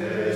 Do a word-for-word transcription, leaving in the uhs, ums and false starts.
Amen.